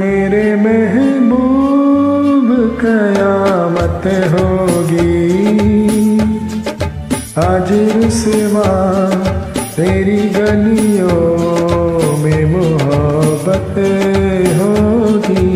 मेरे महबूब कयामत होगी, आज रुसवा तेरी गलियों में मोहब्बत होगी।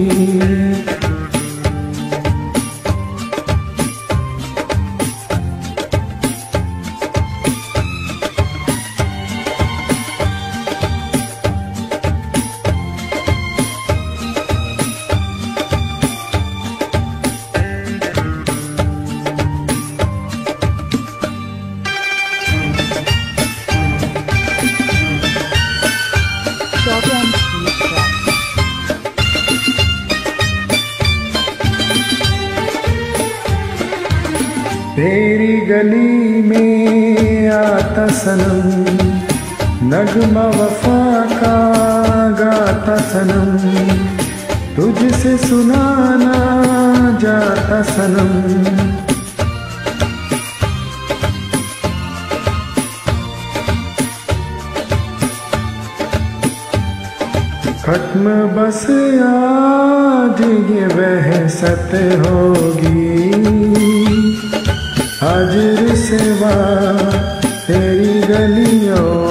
तेरी गली में आता सनम, नगमा वफा का गाता सनम, तुझसे सुनाना जाता सनम। खत्म बस आज ये बहसत होगी, आज रुसवा तेरी गलियों